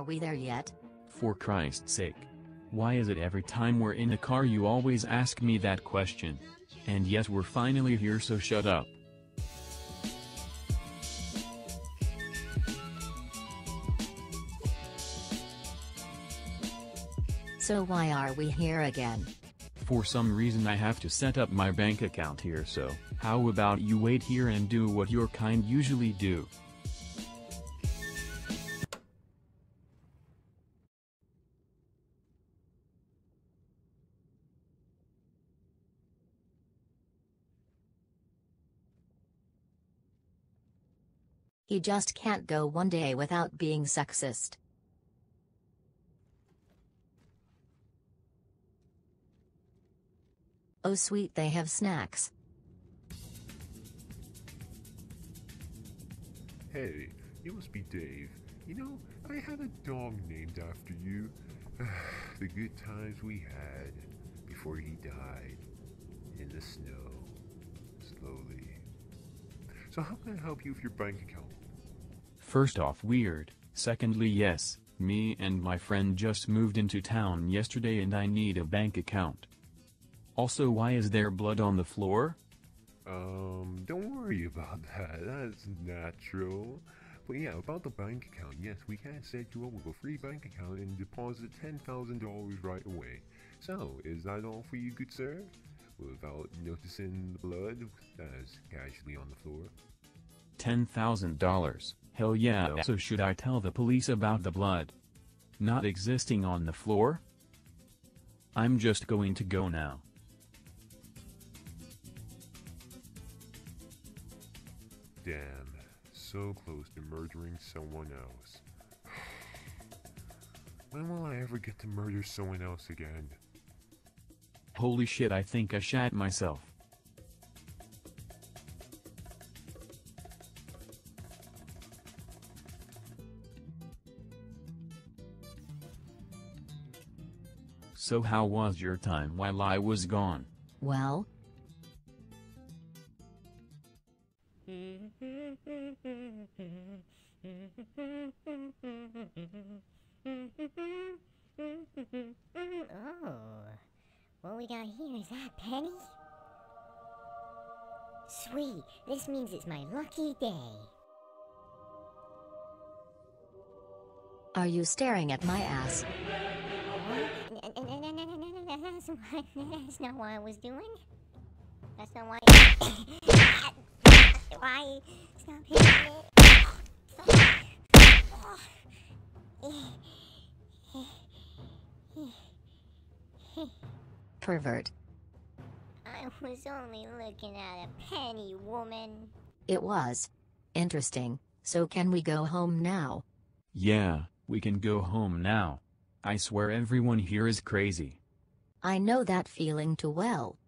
Are we there yet? For Christ's sake. Why is it every time we're in a car you always ask me that question? And yet we're finally here, so shut up. So why are we here again? For some reason I have to set up my bank account here, so how about you wait here and do what your kind usually do? He just can't go one day without being sexist. Oh sweet, they have snacks. Hey, you must be Dave. You know, I had a dog named after you. The good times we had before he died in the snow, slowly. So how can I help you with your bank account? First off, weird. Secondly, yes, me and my friend just moved into town yesterday and I need a bank account. Also, why is there blood on the floor? Don't worry about that. That's natural. But yeah, about the bank account, yes, we can set you up with a free bank account and deposit $10,000 right away. So, is that all for you, good sir? Without noticing the blood that is casually on the floor. $10,000, hell yeah. No. So should I tell the police about the blood not existing on the floor? I'm just going to go now. Damn, so close to murdering someone else. When will I ever get to murder someone else again? Holy shit, I think I shat myself. So how was your time while I was gone? Well... Oh... What we got here, is that Penny? Sweet, this means it's my lucky day. Are you staring at my ass? That's not what I was doing. That's not why. Why? Stop hitting me. Pervert. I was only looking at a penny, woman. It was interesting, so can we go home now? Yeah, we can go home now. I swear everyone here is crazy. I know that feeling too well.